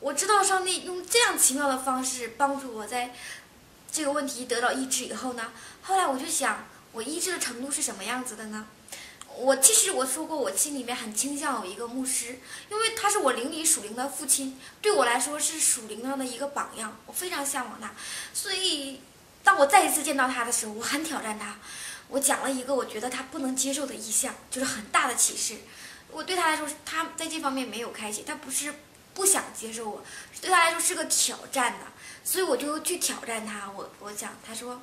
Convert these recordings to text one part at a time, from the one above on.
我知道上帝用这样奇妙的方式帮助我在这个问题得到医治以后呢，后来我就想，我医治的程度是什么样子的呢？其实我说过，我心里面很倾向有一个牧师，因为他是我邻里属灵的父亲，对我来说是属灵上的一个榜样，我非常向往他。所以，当我再一次见到他的时候，我很挑战他。我讲了一个我觉得他不能接受的意向，就是很大的启示。我对他来说，他在这方面没有开启，他不是不想接受我，对他来说是个挑战的。所以我就去挑战他。我讲，他说，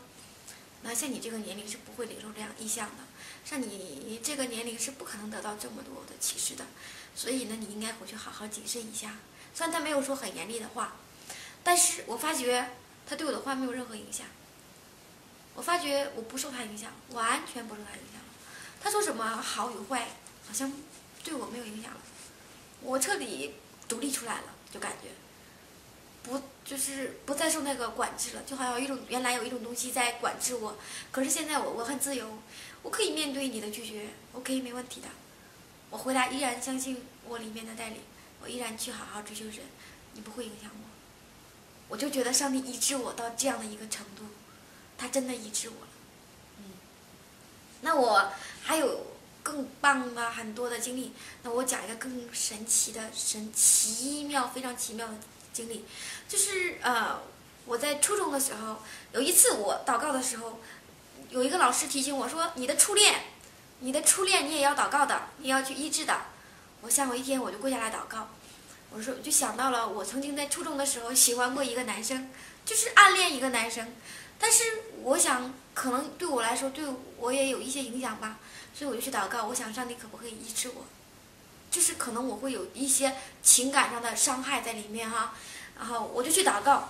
那像你这个年龄是不会领受这样意向的，像你这个年龄是不可能得到这么多的启示的，所以呢，你应该回去好好谨慎一下。虽然他没有说很严厉的话，但是我发觉他对我的话没有任何影响。我发觉我不受他影响，完全不受他影响。他说什么好与坏，好像对我没有影响了。我彻底独立出来了，就感觉不再受那个管制了，就好像原来有一种东西在管制我，可是现在我很自由，我可以面对你的拒绝，我可以没问题的。我回来依然相信我里面的带领，我依然去好好追求神，你不会影响我。我就觉得上帝医治我到这样的一个程度，他真的医治我了。那我还有更棒的很多的经历，那我讲一个更奇妙的经历，就是我在初中的时候，有一次我祷告的时候，有一个老师提醒我说，你的初恋你也要祷告的，你也要去医治的。我下午一天我就跪下来祷告，我就想到了我曾经在初中的时候喜欢过一个男生，就是暗恋一个男生，但是我想可能对我来说对我也有一些影响吧，所以我就去祷告，我想上帝可不可以医治我，就是可能我会有一些情感上的伤害在里面哈。然后我就去祷告，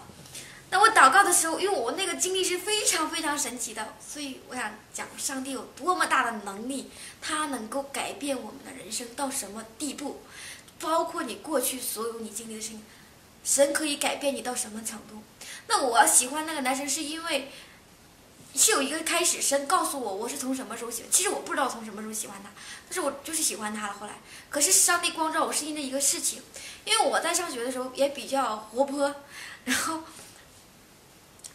那我祷告的时候，因为我那个经历是非常非常神奇的，所以我想讲上帝有多么大的能力，他能够改变我们的人生到什么地步，包括你过去所有你经历的事情，神可以改变你到什么程度。那我喜欢那个男生是因为是有一个开始，神告诉我我是从什么时候喜欢，其实我不知道从什么时候喜欢他，但是我就是喜欢他了。后来可是上帝光照我是因为一个事情，因为我在上学的时候也比较活泼，然后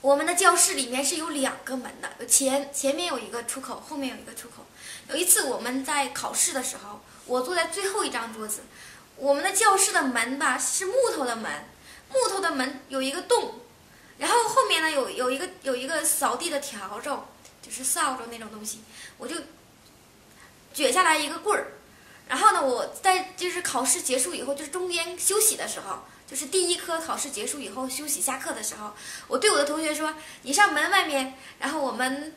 我们的教室里面是有两个门的，前面有一个出口，后面有一个出口。有一次我们在考试的时候，我坐在最后一张桌子，我们的教室的门吧是木头的门，有一个洞，然后后面呢有一个扫地的笤帚，就是扫帚那种东西，我就撅下来一个棍儿。然后呢，我在就是考试结束以后，就是中间休息的时候，就是第一科考试结束以后休息下课的时候，我对我的同学说，你上门外面，然后我们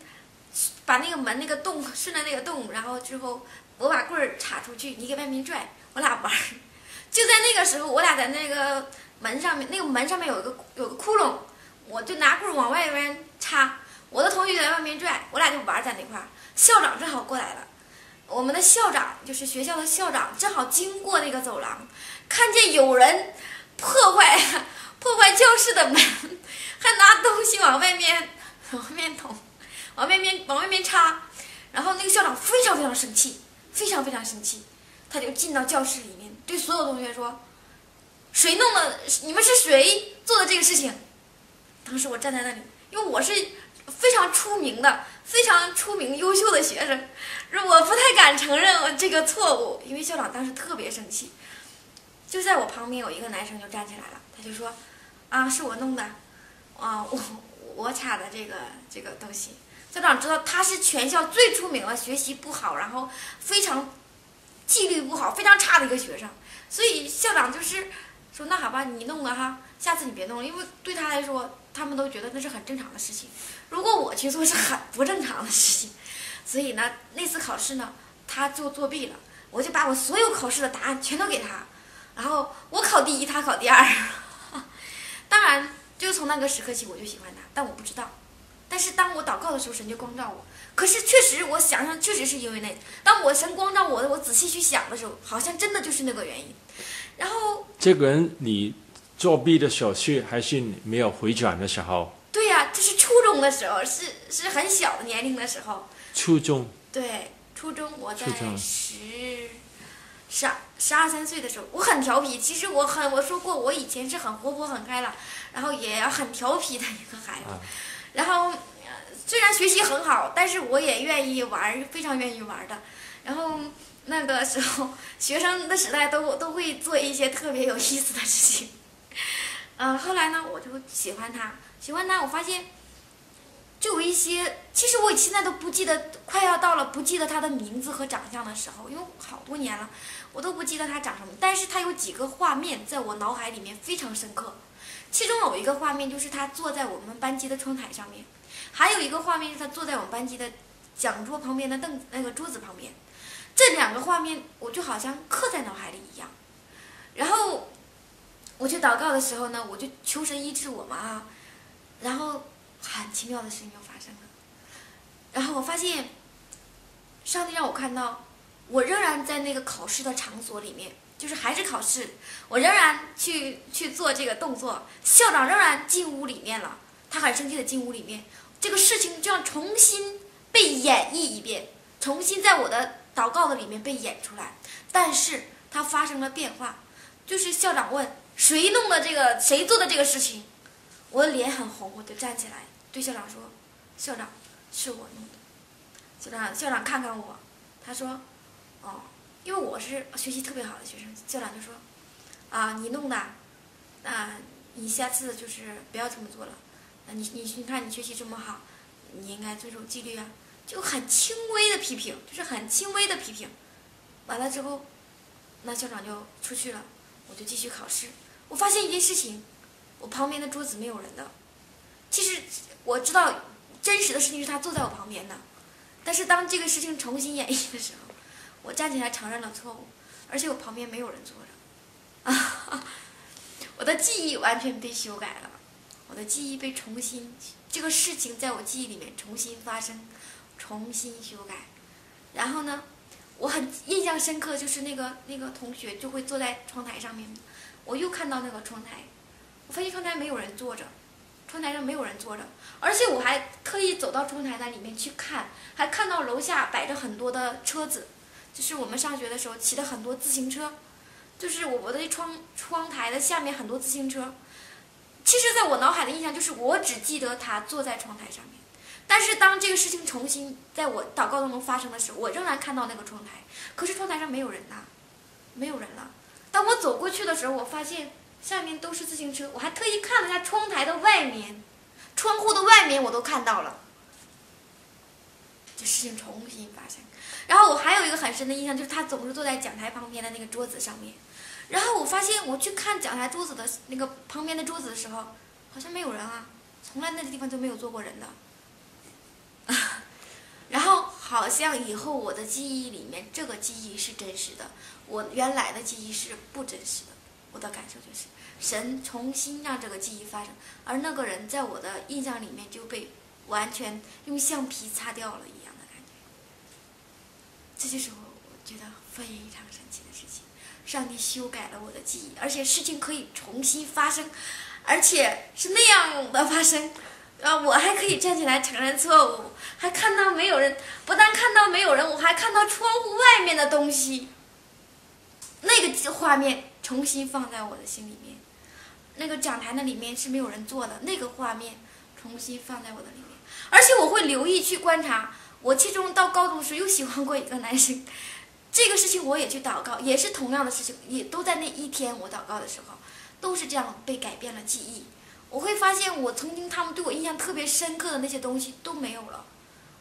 把那个门那个洞，顺着那个洞，然后之后我把棍儿插出去，你给外面拽，我俩玩。就在那个时候，我俩在那个门上面，那个门上面有个窟窿，我就拿棍往外边插，我的同学在外面拽，我俩就玩在那块儿。校长正好过来了，我们的校长就是学校的校长，正好经过那个走廊，看见有人破坏教室的门，还拿东西往外面插。然后那个校长非常非常生气，他就进到教室里面，对所有同学说，谁弄的，你们是谁做的这个事情。当时我站在那里，因为我是非常出名优秀的学生，我不太敢承认我这个错误，因为校长当时特别生气。就在我旁边有一个男生就站起来了，他就说，啊，是我弄的，啊，我插的这个东西。校长知道他是全校最出名了，学习不好，然后非常纪律不好，非常差的一个学生，所以校长就是说，那好吧，你弄了哈，下次你别弄了，因为对他来说，他们都觉得那是很正常的事情，如果我去做是很不正常的事情。所以呢，那次考试呢，他就作弊了，我就把我所有考试的答案全都给他，然后我考第一，他考第二。当然，就从那个时刻起，我就喜欢他，但我不知道。但是当我祷告的时候，神就光照我。可是确实，我想想，确实是因为那，当我神光照我的，我仔细去想的时候，好像真的就是那个原因。然后这个人，你作弊的手续还是没有回转的时候？对呀，这是初中的时候，是很小的年龄的时候。初中。对，初中我在12。12、13岁的时候，我很调皮。其实我说过，我以前是很活泼、很开朗，然后也很调皮的一个孩子。然后虽然学习很好，但是我也愿意玩，非常愿意玩的。然后那个时候，学生的时代都会做一些特别有意思的事情。后来呢，我就喜欢他，我发现就有一些，其实我现在都不记得，快要到了不记得他的名字和长相的时候，因为好多年了，我都不记得他长什么。但是他有几个画面在我脑海里面非常深刻，其中有一个画面就是他坐在我们班级的窗台上面，还有一个画面是他坐在我们班级的讲桌旁边的桌子旁边。这两个画面我就好像刻在脑海里一样。然后我去祷告的时候呢，我就求神医治我嘛啊，然后很奇妙的事情又发生了。然后我发现上帝让我看到，我仍然在那个考试的场所里面，就是还是考试，我仍然去做这个动作。校长仍然进屋里面了，他很生气的进屋里面，这个事情就要重新被演绎一遍，重新在我的祷告的里面被演出来。但是它发生了变化，就是校长问谁弄的这个，谁做的这个事情。我的脸很红，我就站起来对校长说：“校长，是我弄的。”校长看看我，他说：“哦，因为我是学习特别好的学生。”校长就说：“啊，你弄的，那你下次就是不要这么做了。你看你学习这么好，你应该遵守纪律啊。”就很轻微的批评，完了之后，那校长就出去了，我就继续考试。我发现一件事情。我旁边的桌子没有人的，其实我知道真实的事情是他坐在我旁边的，但是当这个事情重新演绎的时候，我站起来承认了错误，而且我旁边没有人坐着，我的记忆完全被修改了，我的记忆被重新，这个事情在我记忆里面重新发生，重新修改。然后呢，我很印象深刻，就是那个同学就会坐在窗台上面，我又看到那个窗台。我发现窗台没有人坐着，而且我还特意走到窗台那里面去看，还看到楼下摆着很多的车子，就是我们上学的时候骑的很多自行车，就是我的窗台的下面很多自行车。其实在我脑海的印象就是我只记得他坐在窗台上面，但是当这个事情重新在我祷告当中发生的时候，我仍然看到那个窗台，可是窗台上没有人呐，当我走过去的时候，我发现下面都是自行车，我还特意看了一下窗台的外面，窗户的外面我都看到了。这事情重新发生。然后我还有一个很深的印象，就是他总是坐在讲台旁边的那个桌子上面。然后我发现我去看讲台桌子的那个旁边的桌子的时候，好像没有人啊，从来那个地方就没有坐过人的。然后好像以后我的记忆里面，这个记忆是真实的，我原来的记忆是不真实的。我的感受就是，神重新让这个记忆发生，而那个人在我的印象里面就被完全用橡皮擦掉了一样的感觉。这就是我觉得非常神奇的事情，上帝修改了我的记忆，而且事情可以重新发生，而且是那样的发生。我还可以站起来承认错误，还看到没有人，不但看到没有人，我还看到窗户外面的东西，那个画面。重新放在我的心里面，那个讲台那里面是没有人坐的，那个画面重新放在我的里面，而且我会留意去观察。我其中到高中时又喜欢过一个男生，这个事情我也去祷告，也是同样的事情，也都在那一天我祷告的时候，都是这样被改变了记忆。我会发现我曾经他们对我印象特别深刻的那些东西都没有了，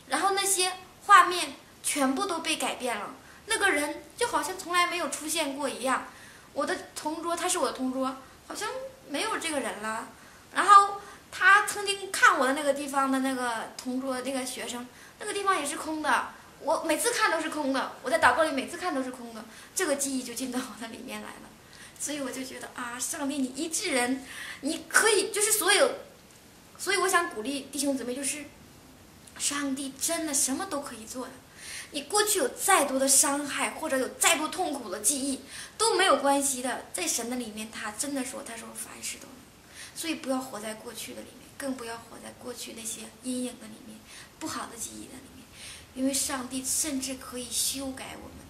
然后那些画面全部都被改变了，那个人就好像从来没有出现过一样。我的同桌，他是我的同桌，好像没有这个人了。然后他曾经看我的那个地方的那个同桌，那个学生，那个地方也是空的。我每次看都是空的，我在祷告里每次看都是空的，这个记忆就进到我的里面来了。所以我就觉得啊，上帝，你医治人，你可以就是所有。所以我想鼓励弟兄姊妹，就是上帝真的什么都可以做的。你过去有再多的伤害，或者有再多痛苦的记忆都没有关系的，在神的里面，他真的说，他说凡事都能。所以不要活在过去的里面，更不要活在过去那些阴影的里面，不好的记忆的里面，因为上帝甚至可以修改我们。